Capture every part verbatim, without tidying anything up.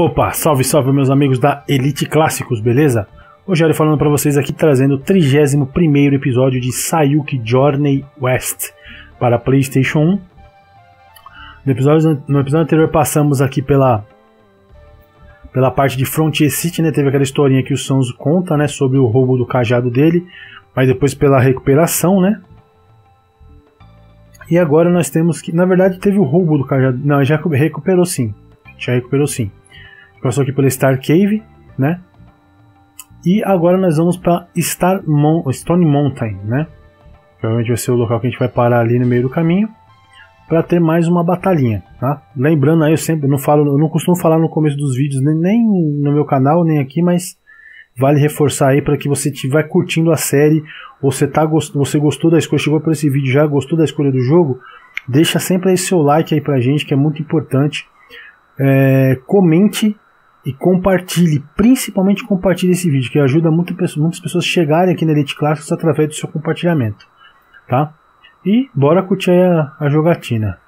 Opa, salve salve meus amigos da Elite Clássicos, beleza? Hoje eu tô falando pra vocês aqui, trazendo o trigésimo primeiro episódio de Saiyuki Journey West para Playstation um. No episódio, no episódio anterior passamos aqui pela, pela parte de Frontier City, né? Teve aquela historinha que o Sanzo conta, né? Sobre o roubo do cajado dele, mas depois pela recuperação, né? E agora nós temos que... Na verdade teve o roubo do cajado... Não, já recuperou sim. Já recuperou sim. Passou aqui pela Star Cave, né? E agora nós vamos para Star Mon Stone Mountain, né? Provavelmente vai ser o local que a gente vai parar ali no meio do caminho, para ter mais uma batalhinha, tá? Lembrando aí, eu sempre... Não falo, eu não costumo falar no começo dos vídeos, nem no meu canal, nem aqui, mas... Vale reforçar aí para que você estiver curtindo a série, ou você, tá gost... você gostou da escolha, chegou para esse vídeo já, gostou da escolha do jogo, deixa sempre aí seu like aí pra gente, que é muito importante. É... Comente e compartilhe, principalmente compartilhe esse vídeo, que ajuda muita pessoa, muitas pessoas a chegarem aqui na Elite Clássicos através do seu compartilhamento, tá? E bora curtir aí a, a jogatina.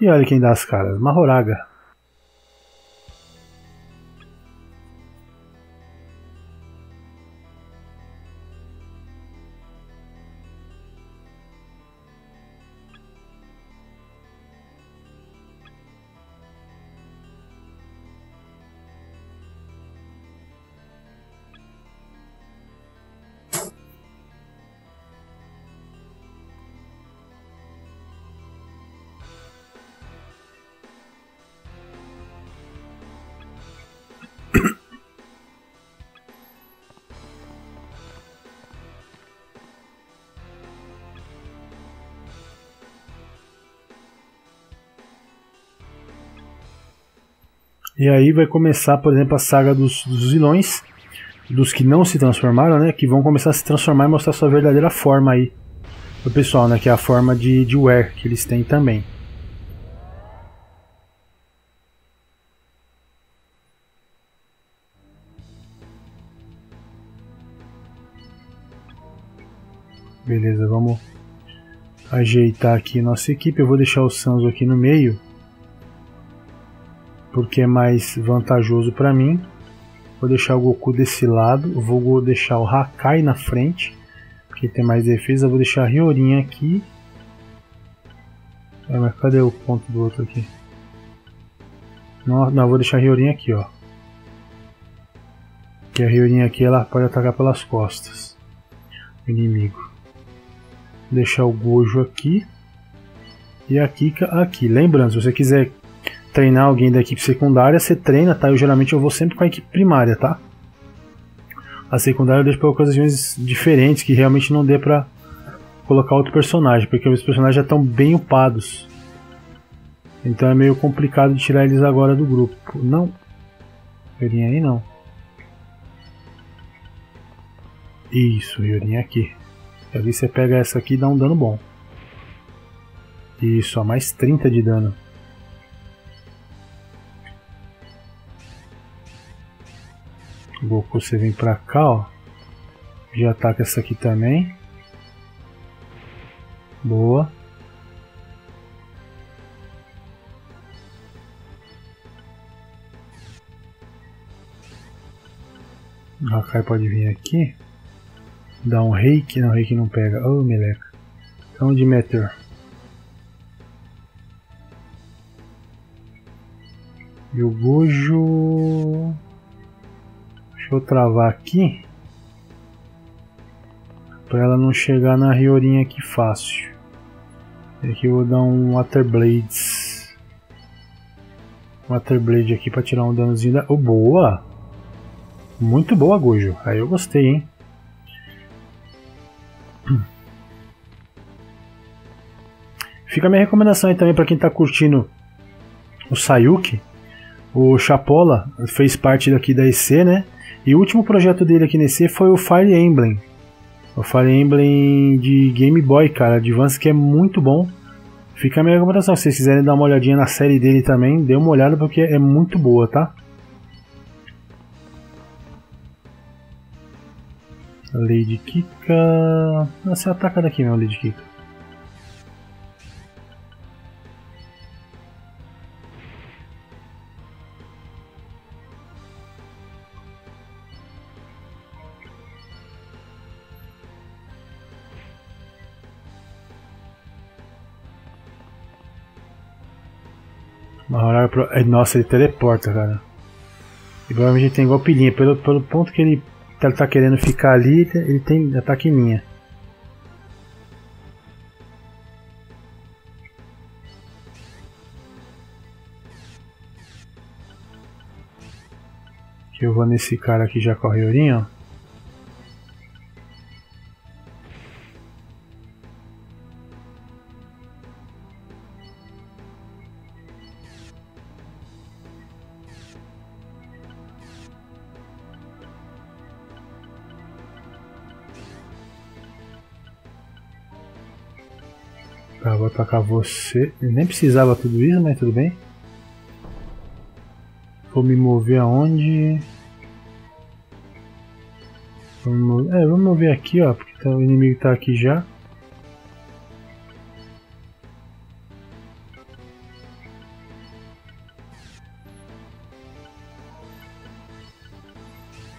E olha quem dá as caras, Mahoraga. E aí vai começar, por exemplo, a saga dos, dos vilões, dos que não se transformaram, né? Que vão começar a se transformar e mostrar sua verdadeira forma aí pro pessoal, né? Que é a forma de, de Wear que eles têm também. Beleza, vamos ajeitar aqui nossa equipe. Eu vou deixar o Sanzo aqui no meio, porque é mais vantajoso para mim. Vou deixar o Goku desse lado. Vou deixar o Hakkai na frente, porque tem mais defesa. Vou deixar a Ryorin aqui. Ah, mas cadê o ponto do outro aqui? Não, não, vou deixar a Ryorin aqui, ó. Que a Ryorin aqui ela pode atacar pelas costas o inimigo. Vou deixar o Gojo aqui e a Kikka aqui. Lembrando, se você quiser treinar alguém da equipe secundária, você treina, tá? Eu geralmente eu vou sempre com a equipe primária, tá? A secundária eu deixo para ocasiões diferentes, que realmente não dê pra colocar outro personagem, porque os personagens já estão bem upados. Então é meio complicado de tirar eles agora do grupo. Não. Ryorin aí não. Isso, Ryorin aqui. E ali você pega essa aqui e dá um dano bom. Isso, ó, mais trinta de dano. Goku, você vem pra cá, ó. Já ataca essa aqui também. Boa. O Hakkai pode vir aqui. Dá um Reiki. Não, Reiki não pega. Oh, meleca. Então, de Meteor. E o Gojo... Deixa eu travar aqui, para ela não chegar na Ryorin aqui fácil. E aqui eu vou dar um Water Blades. Water Blade aqui para tirar um danozinho da... Oh, boa! Muito boa, Gojo. Aí eu gostei, hein? Fica a minha recomendação aí também para quem tá curtindo o Saiyuki. O Chapola fez parte daqui da E C, né? E o último projeto dele aqui nesse foi o Fire Emblem. O Fire Emblem de Game Boy, cara, Advance, que é muito bom. Fica a minha recomendação. Se vocês quiserem dar uma olhadinha na série dele também, dê uma olhada porque é muito boa, tá? Lady Kikka... Você ataca daqui, meu Lady Kikka. Mahoraga pro... Nossa, ele teleporta, cara. E provavelmente ele tem golpe linha. Pelo, pelo ponto que ele tá, tá querendo ficar ali, ele tem ataque linha. Que eu vou nesse cara aqui já com o Ryorin, ó. Tá, vou atacar você. Eu nem precisava tudo isso, mas tudo bem. Vou me mover aonde? Vou me mover... É, vou me mover aqui, ó, porque tá, o inimigo tá aqui já.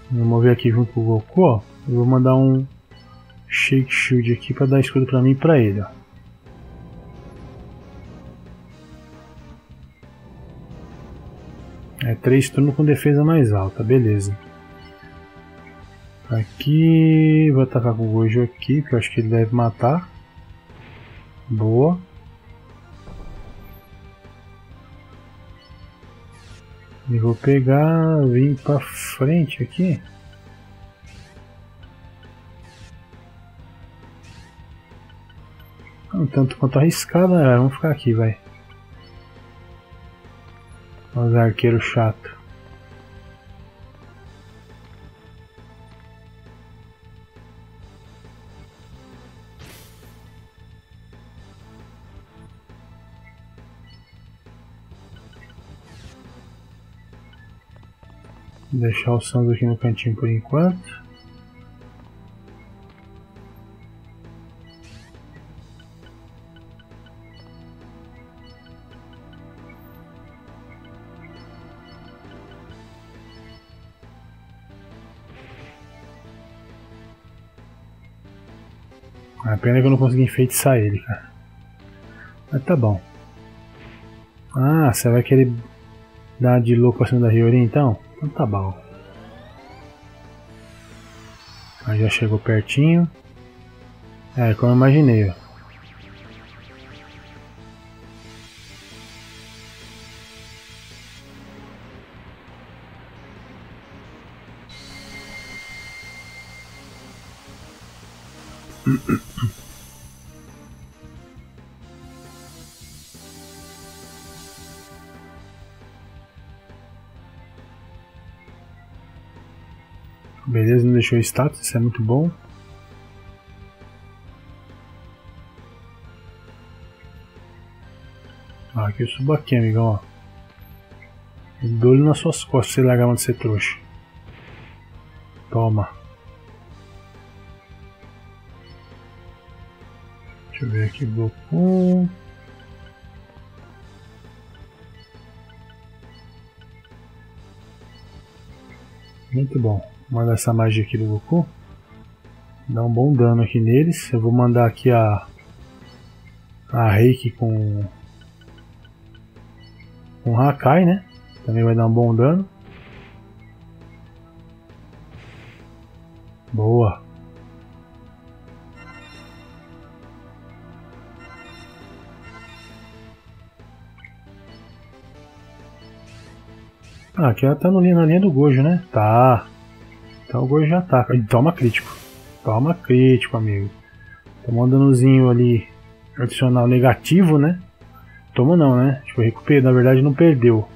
Vou me mover aqui junto com o Goku, ó. Eu vou mandar um Shake Shield aqui pra dar escudo pra mim e pra ele, ó. É três turnos com defesa mais alta, beleza. Aqui... vou atacar com o Gojo aqui, que eu acho que ele deve matar. Boa. E vou pegar... vim pra frente aqui. Não tanto quanto arriscado, né? Vamos ficar aqui, vai. Os arqueiros chato. Vou deixar o Sanzo aqui no cantinho por enquanto. A pena é que eu não consegui enfeitiçar ele, cara. Mas tá bom. Ah, você vai querer dar de louco acima da Hyori então? Então tá bom. Aí já chegou pertinho. É, como eu imaginei, ó. Beleza, não deixou status, isso é muito bom. Ah, aqui eu subo aqui, amigão, ó. Dou ele nas suas costas, você largar onde você trouxa. Toma. Deixa eu ver aqui, Goku. Muito bom. Vou mandar essa magia aqui do Goku. Dá um bom dano aqui neles. Eu vou mandar aqui a... a Reiki com... com Hakkai, né? Também vai dar um bom dano. Boa. Ah, aqui ela tá no, na linha do Gojo, né? Tá. Então o Gojo já ataca. Toma crítico. Toma crítico, amigo. Tomou um danozinho ali adicional negativo, né? Toma não, né? Tipo, recuperou. Na verdade não perdeu.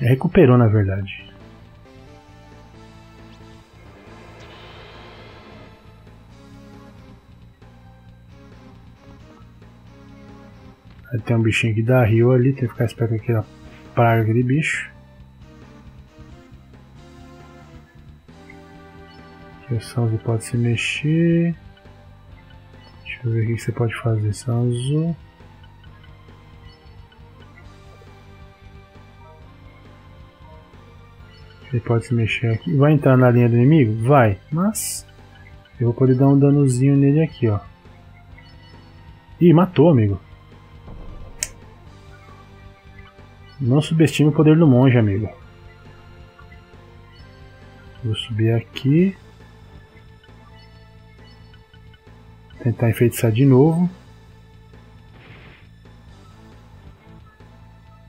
Recuperou, na verdade. Aí tem um bichinho que dá rio ali. Tem que ficar esperto aqui na praga aquele bicho. O Sanzo pode se mexer. Deixa eu ver o que você pode fazer, Sanzo. Ele pode se mexer aqui. Vai entrar na linha do inimigo? Vai, mas eu vou poder dar um danozinho nele aqui, ó. Ih, matou, amigo. Não subestime o poder do monge, amigo. Vou subir aqui. Tentar enfeitiçar de novo.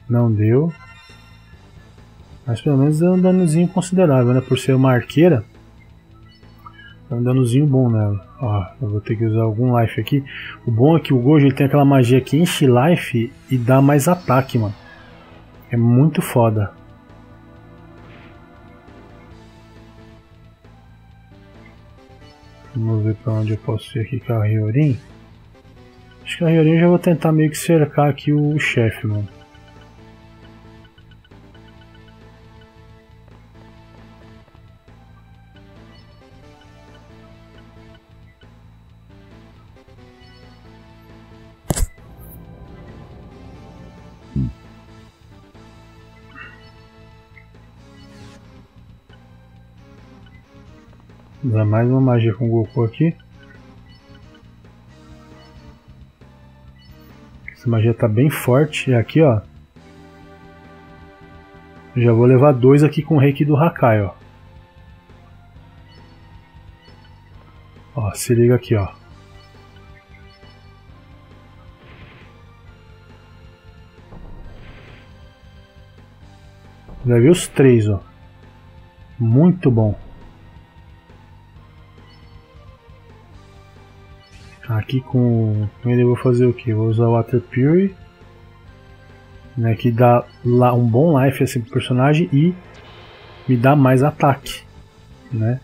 Não deu. Mas pelo menos deu um danozinho considerável, né? Por ser uma arqueira, deu um danozinho bom nela. Ó, eu vou ter que usar algum life aqui. O bom é que o Gojo ele tem aquela magia que enche life e dá mais ataque, mano. É muito foda. Vamos ver pra onde eu posso ir aqui com a Ryorin. Acho que a Ryorin eu já vou tentar meio que cercar aqui o chefe, mano. Usar mais uma magia com o Goku aqui. Essa magia tá bem forte. E aqui, ó, eu já vou levar dois aqui com o Reiki do Hakkai, ó. Ó, se liga aqui, ó. Já vi os três, ó. Muito bom. Aqui com ele eu vou fazer o que? Vou usar o Water Pure, né, que dá lá um bom life assim pro personagem e me dá mais ataque, né?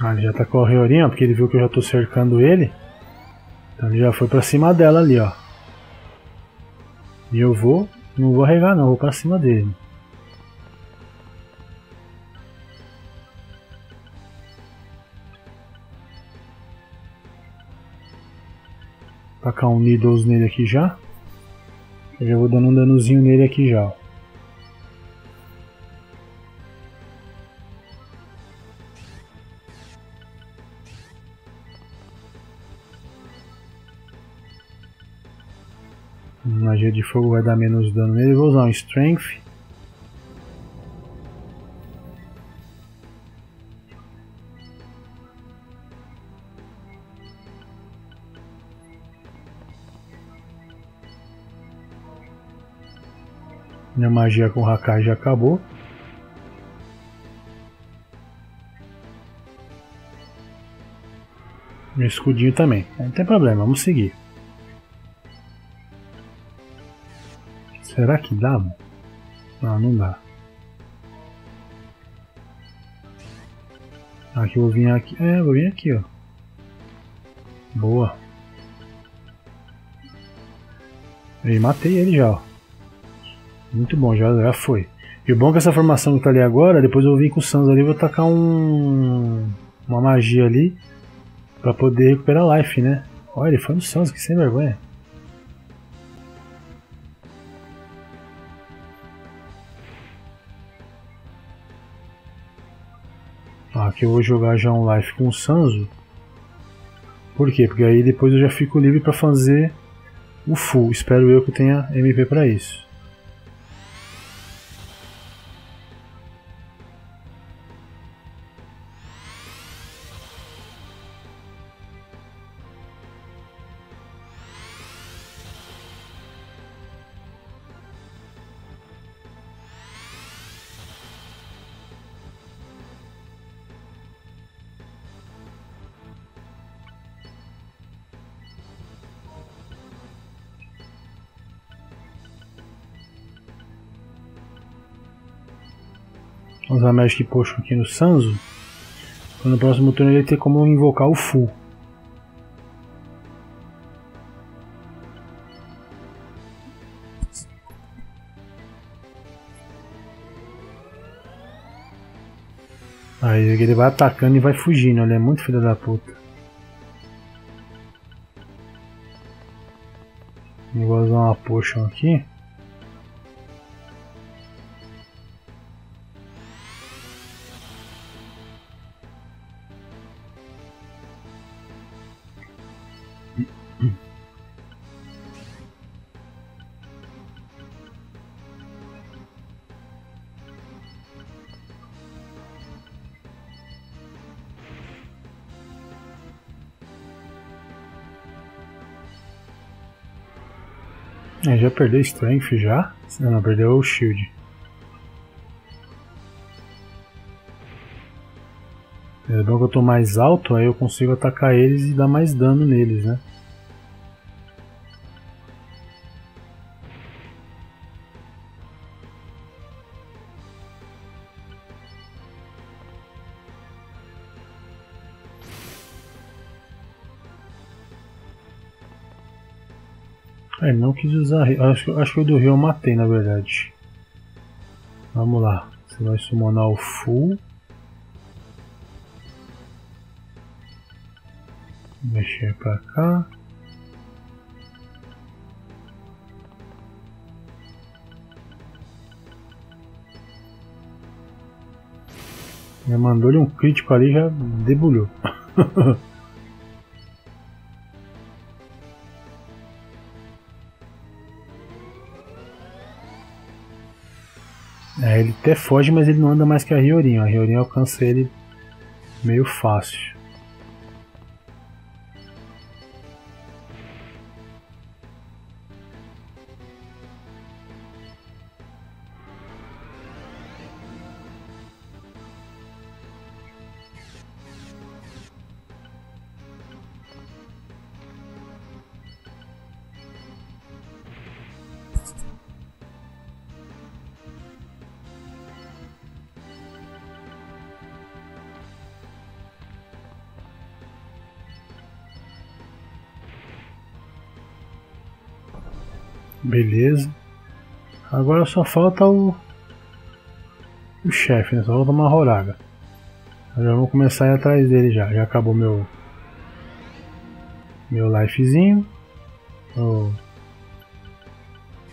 Ah, ele já atacou a Ryorin, ó, porque ele viu que eu já tô cercando ele. Então ele já foi pra cima dela ali, ó. E eu vou... não vou arregar não, vou pra cima dele. Tacar um Needles nele aqui já. Eu já vou dando um danozinho nele aqui já, ó. Magia de fogo vai dar menos dano nele. Vou usar um Strength. Minha magia com o Hakkai já acabou. Meu escudinho também. Não tem problema, vamos seguir. Será que dá? Não, não dá. Aqui eu vou vir aqui. É, vou vir aqui, ó. Boa. E matei ele já, ó. Muito bom, já, já foi. E o bom é que essa formação que tá ali agora, depois eu vou vir com o Sanzo ali e vou tacar um... uma magia ali pra poder recuperar life, né? Olha, ele foi no Sanzo, que sem vergonha. Aqui eu vou jogar já um life com o Sanzo. Por quê? Porque aí depois eu já fico livre para fazer o full. Espero eu que tenha M P para isso. vamos usar Magic Potion aqui no Sanzo, então no próximo turno ele tem como invocar o Fu. Aí ele vai atacando e vai fugindo, ele é muito filho da puta. Eu vou usar uma potion aqui. É, já perdeu Strength já? Não, não, perdeu o Shield. É bom que eu tô mais alto, aí eu consigo atacar eles e dar mais dano neles, né? É, não quis usar, acho, acho que o do Rio eu matei na verdade. Vamos lá, você vai summonar o Fu. Mexer pra cá. Já mandou-lhe um crítico ali, já debulhou. É, ele até foge, mas ele não anda mais que a Ryorin. A Ryorin alcança ele meio fácil. Beleza. Agora só falta o, o chefe, né? Só falta o Mahoraga. Eu já vou começar a ir atrás dele já. Já acabou meu meu lifezinho. O,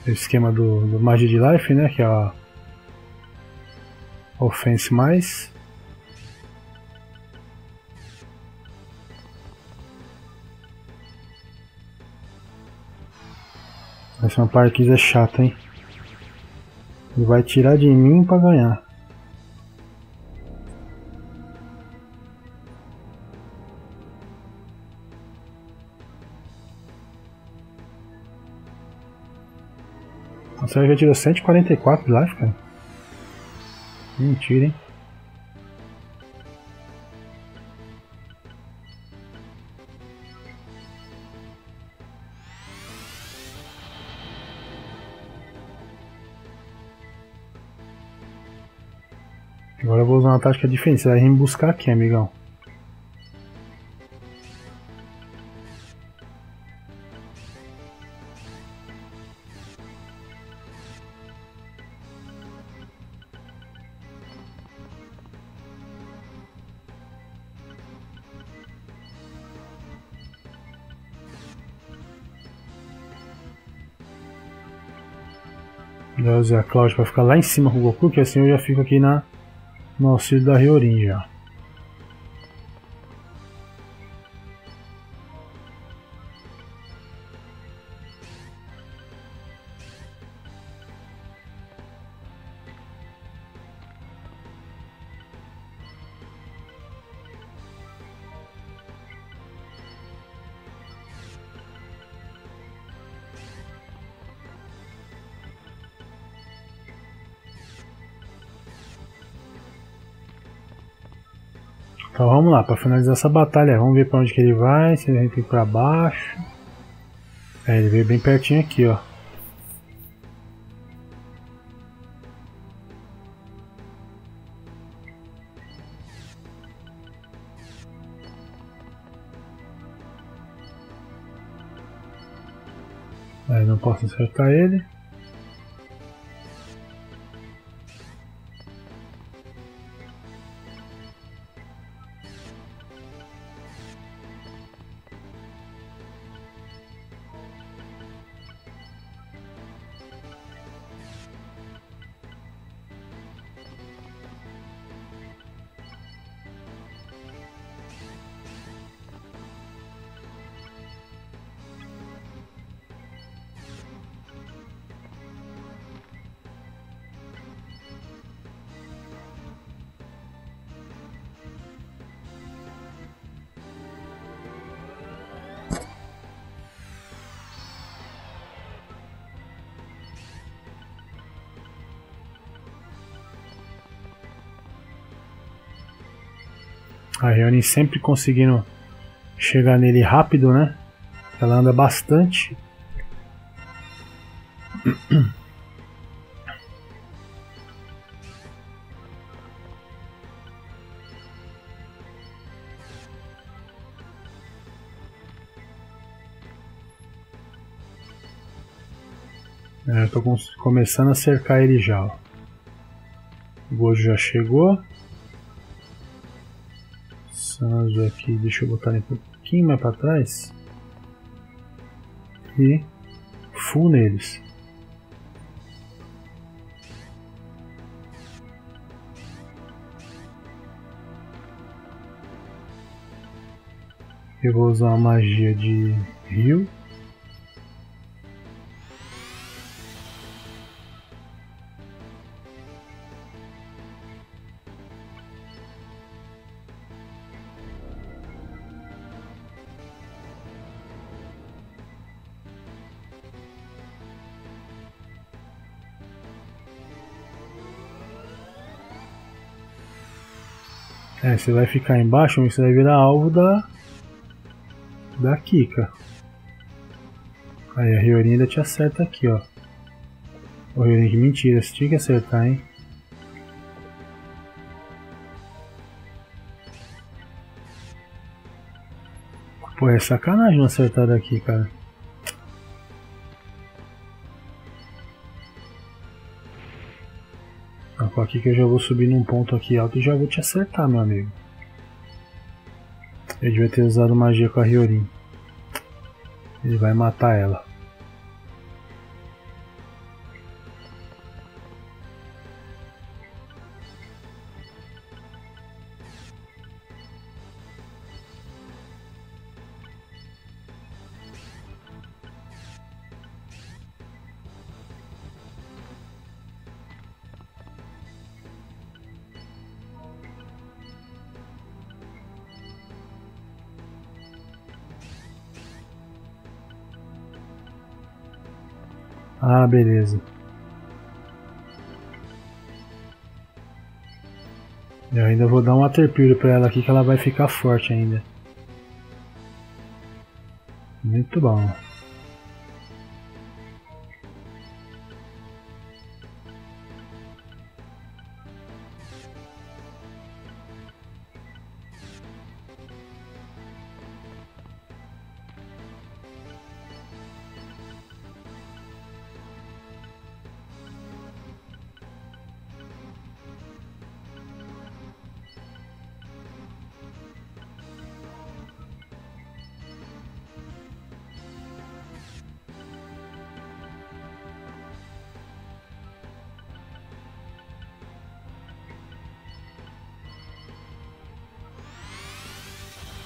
o esquema do, do magia de life, né? Que é a offense mais. Essa parquisa é chata, hein? Ele vai tirar de mim pra ganhar. Você já tirou cento e quarenta e quatro de life, cara? Mentira, hein? Agora eu vou usar uma tática diferente, você vai me buscar aqui, amigão. Vou usar a Cláudia para ficar lá em cima com o Goku, que assim eu já fico aqui na... no auxílio da Ryorin já. Então vamos lá, para finalizar essa batalha, vamos ver para onde que ele vai, se ele vai vir para baixo. É, ele veio bem pertinho aqui, ó. Aí não posso acertar ele. A Hyori sempre conseguindo chegar nele rápido, né? Ela anda bastante. É, eu tô com começando a cercar ele já. Ó. O Gojo já chegou. Sanzo aqui, deixa eu botar ele um pouquinho mais para trás e full neles. Eu vou usar uma magia de rio. É, você vai ficar embaixo, mas você vai virar alvo da da Kikka. Aí a Ryorin ainda te acerta aqui, ó. Ô Ryorin, que mentira, você tinha que acertar, hein? Pô, é sacanagem não acertar daqui, cara. Aqui que eu já vou subir num ponto aqui alto e já vou te acertar, meu amigo. Eu devia ter usado magia com a Ryorin. Ele vai matar ela. Ah, beleza. Eu ainda vou dar um Waterpure pra ela aqui que ela vai ficar forte ainda. Muito bom.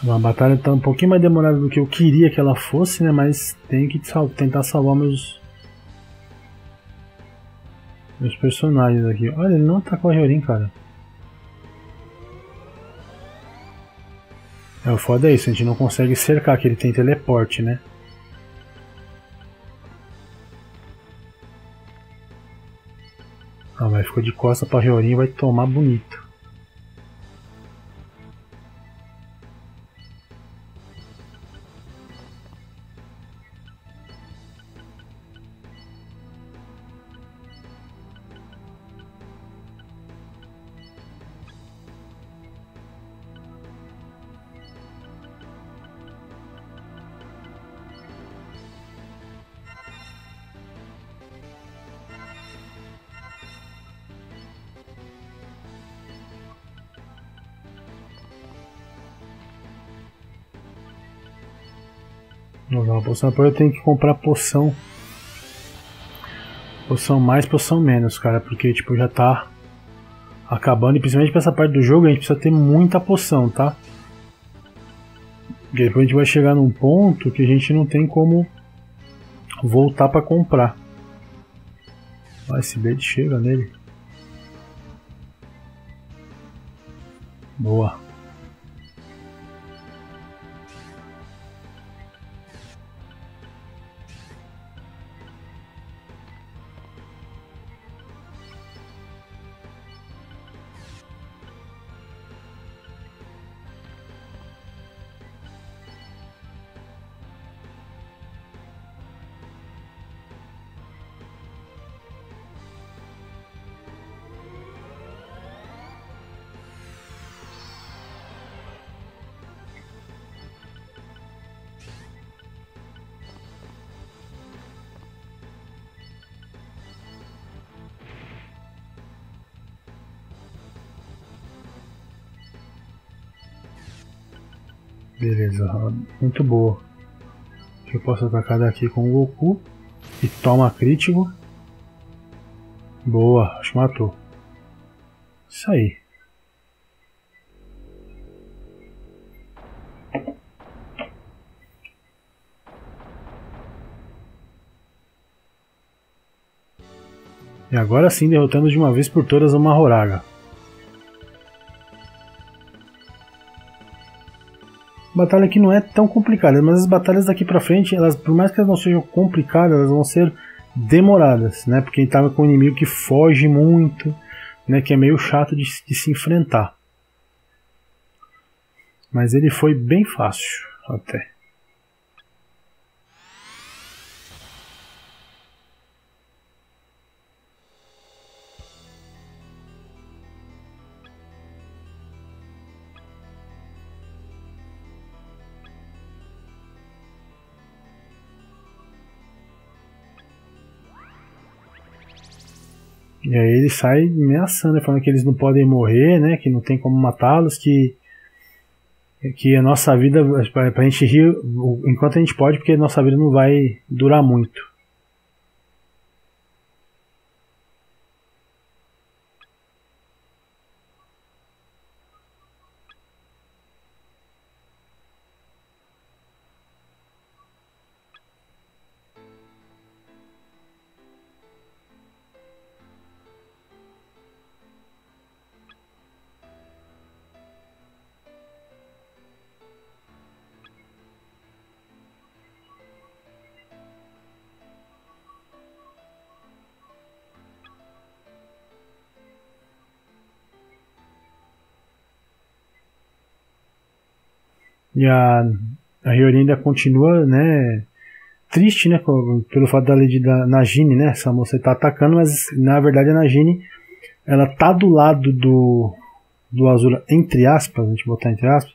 A batalha está um pouquinho mais demorada do que eu queria que ela fosse, né? Mas tenho que sal- tentar salvar meus meus personagens aqui. Olha, ele não atacou a Ryorin, cara. É, o foda é isso, a gente não consegue cercar, que ele tem teleporte, né? Ah, mas ficou de costa pra Ryorin e vai tomar bonito. Não usar uma poção, depois eu tenho que comprar poção. Poção mais, poção menos, cara, porque tipo já tá acabando, e principalmente pra essa parte do jogo a gente precisa ter muita poção, tá? E depois a gente vai chegar num ponto que a gente não tem como voltar pra comprar. Ah, esse Blade chega nele. Boa. Beleza, muito boa. Eu posso atacar daqui com o Goku. E toma crítico. Boa, acho que matou. Isso aí. E agora sim, derrotando de uma vez por todas a Mahoraga. Batalha aqui não é tão complicada, mas as batalhas daqui pra frente, elas, por mais que elas não sejam complicadas, elas vão ser demoradas, né? Porque a gente tá com um inimigo que foge muito, né? Que é meio chato de, de se enfrentar. Mas ele foi bem fácil, até. E aí ele sai ameaçando, falando que eles não podem morrer, né, que não tem como matá-los, que, que a nossa vida, pra gente rir enquanto a gente pode, porque a nossa vida não vai durar muito. E a, a Hyori ainda continua, né, triste, né, pelo fato da Lady da Nagini, né, essa moça tá atacando, mas na verdade a Nagini, ela tá do lado do, do Azura, entre aspas, a gente botar entre aspas,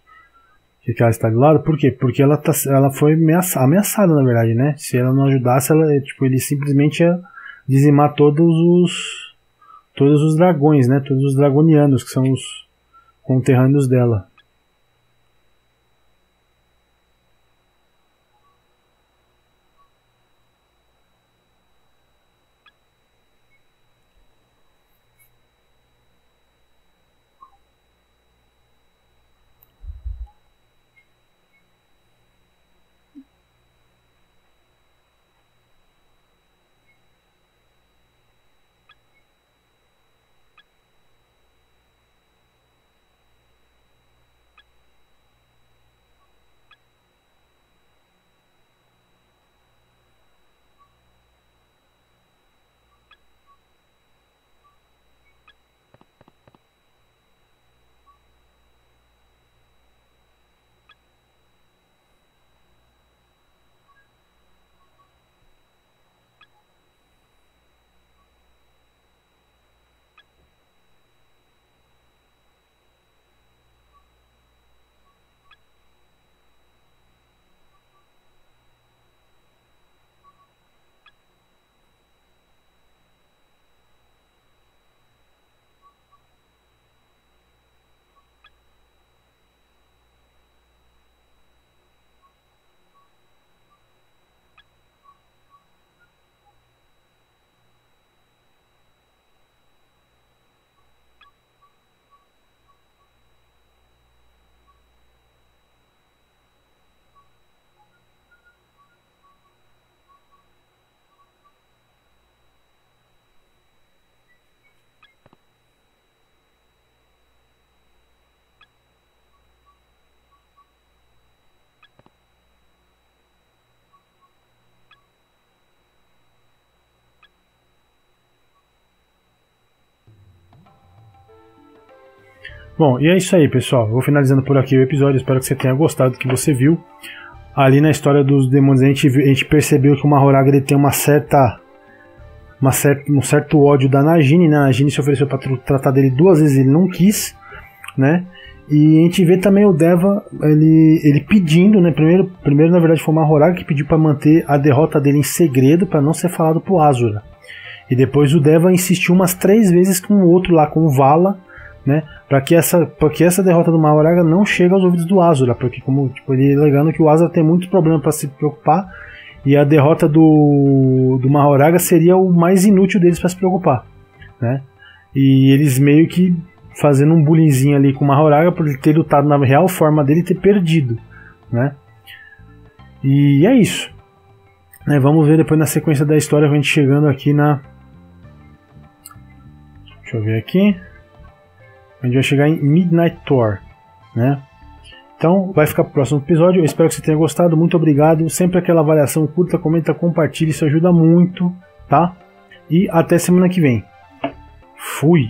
que ela está do lado, por quê? Porque ela, tá, ela foi ameaçada, ameaçada, na verdade, né, se ela não ajudasse, ela, tipo, ele simplesmente ia dizimar todos os, todos os dragões, né, todos os dragonianos, que são os conterrâneos dela. Bom, e é isso aí, pessoal. Vou finalizando por aqui o episódio. Espero que você tenha gostado do que você viu. Ali na história dos demônios a gente, a gente percebeu que o Mahoraga ele tem uma certa, uma certa, um certo ódio da Nagini, né? A Nagini se ofereceu para tratar dele duas vezes, ele não quis, né? E a gente vê também o Deva ele, ele pedindo, né? Primeiro, primeiro, na verdade, foi o Mahoraga que pediu para manter a derrota dele em segredo para não ser falado pro Azura. E depois o Deva insistiu umas três vezes com o outro lá, com o Vala, né, para que essa, para que essa derrota do Mahoraga não chegue aos ouvidos do Azura, porque como tipo, ele alegando que o Azura tem muitos problemas para se preocupar e a derrota do do Mahoraga seria o mais inútil deles para se preocupar, né? E eles meio que fazendo um bullyingzinho ali com o Mahoraga por ele ter lutado na real forma dele e ter perdido, né? E é isso. Né, vamos ver depois na sequência da história a gente chegando aqui na, deixa eu ver aqui. A gente vai chegar em Midnight Tour, né? Então, vai ficar pro próximo episódio. Eu espero que você tenha gostado. Muito obrigado. Sempre aquela avaliação, curta, comenta, compartilha. Isso ajuda muito, tá? E até semana que vem. Fui!